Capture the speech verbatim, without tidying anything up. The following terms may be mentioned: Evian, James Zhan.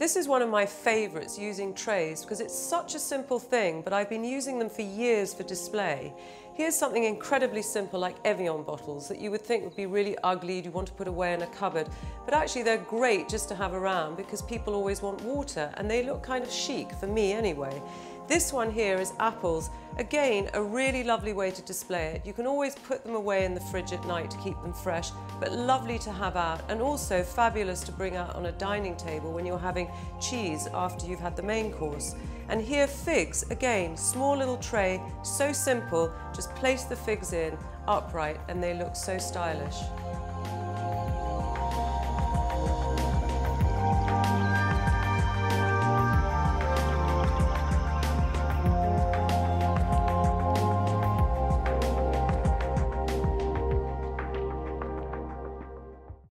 This is one of my favorites, using trays, because it's such a simple thing, but I've been using them for years for display. Here's something incredibly simple like Evian bottles that you would think would be really ugly, you'd want to put away in a cupboard, but actually they're great just to have around because people always want water and they look kind of chic, for me anyway. This one here is apples, again a really lovely way to display it. You can always put them away in the fridge at night to keep them fresh, but lovely to have out and also fabulous to bring out on a dining table when you're having cheese after you've had the main course. And here figs, again, small little tray, so simple, just place the figs in upright and they look so stylish.